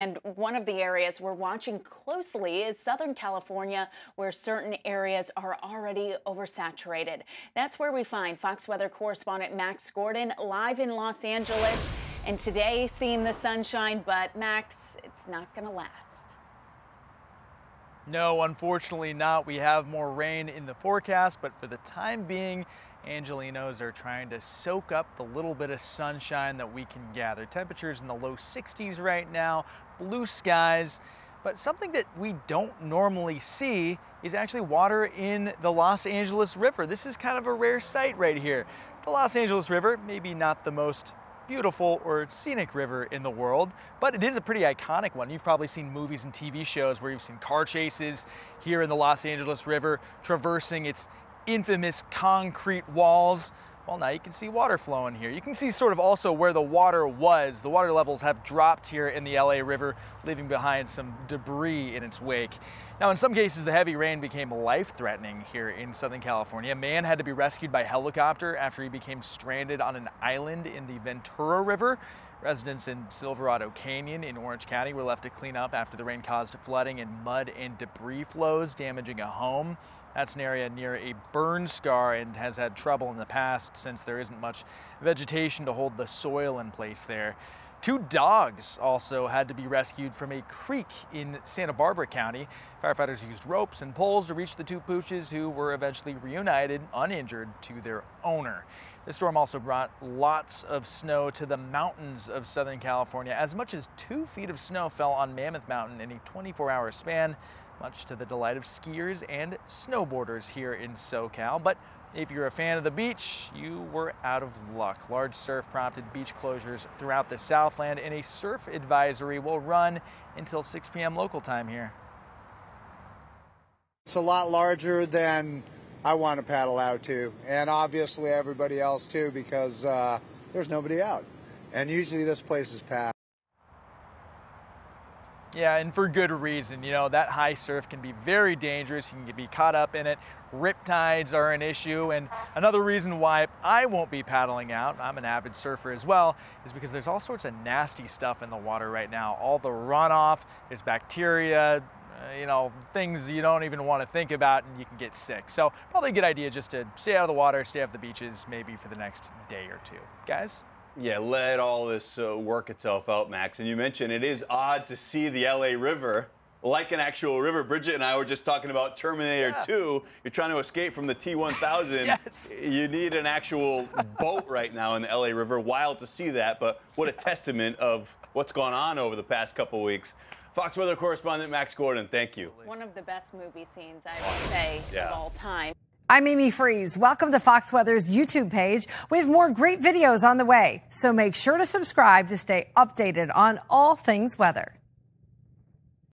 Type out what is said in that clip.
And one of the areas we're watching closely is Southern California, where certain areas are already oversaturated. That's where we find Fox Weather correspondent Max Gordon live in Los Angeles. And today, seeing the sunshine, but Max, it's not going to last. No, unfortunately not. We have more rain in the forecast, but for the time being, Angelinos are trying to soak up the little bit of sunshine that we can gather. Temperatures in the low 60s right now, blue skies, but something that we don't normally see is actually water in the Los Angeles River. This is kind of a rare sight right here. The Los Angeles River, maybe not the most beautiful or scenic river in the world, but it is a pretty iconic one. You've probably seen movies and TV shows where you've seen car chases here in the Los Angeles River, traversing its infamous concrete walls. Well, now you can see water flowing here. You can see sort of also where the water was. The water levels have dropped here in the LA River, leaving behind some debris in its wake. Now, in some cases, the heavy rain became life-threatening here in Southern California. A man had to be rescued by helicopter after he became stranded on an island in the Ventura River. Residents in Silverado Canyon in Orange County were left to clean up after the rain caused flooding and mud and debris flows, damaging a home. That's an area near a burn scar and has had trouble in the past since there isn't much vegetation to hold the soil in place there. Two dogs also had to be rescued from a creek in Santa Barbara County. Firefighters used ropes and poles to reach the two pooches, who were eventually reunited uninjured to their owner. The storm also brought lots of snow to the mountains of Southern California. As much as 2 feet of snow fell on Mammoth Mountain in a 24-hour span, much to the delight of skiers and snowboarders here in SoCal. But if you're a fan of the beach, you were out of luck. Large surf prompted beach closures throughout the Southland, and a surf advisory will run until 6 p.m. local time here. It's a lot larger than I want to paddle out to, and obviously everybody else too, because there's nobody out, and usually this place is packed. Yeah, and for good reason. You know, that high surf can be very dangerous. You can be caught up in it. Riptides are an issue, and another reason why I won't be paddling out, I'm an avid surfer as well, is because there's all sorts of nasty stuff in the water right now. All the runoff, there's bacteria, you know, things you don't even want to think about, and you can get sick. So probably a good idea just to stay out of the water, stay off the beaches, maybe for the next day or two. Guys? Yeah, let all this work itself out, Max. And you mentioned it is odd to see the LA River like an actual river. Bridget and I were just talking about Terminator 2. You're trying to escape from the T-1000. Yes. You need an actual boat right now in the LA River. Wild to see that, but what a testament of what's gone on over the past couple weeks. Fox Weather correspondent Max Gordon, thank you. One of the best movie scenes, I would say, of all time. I'm Amy Freeze. Welcome to Fox Weather's YouTube page. We have more great videos on the way, so make sure to subscribe to stay updated on all things weather.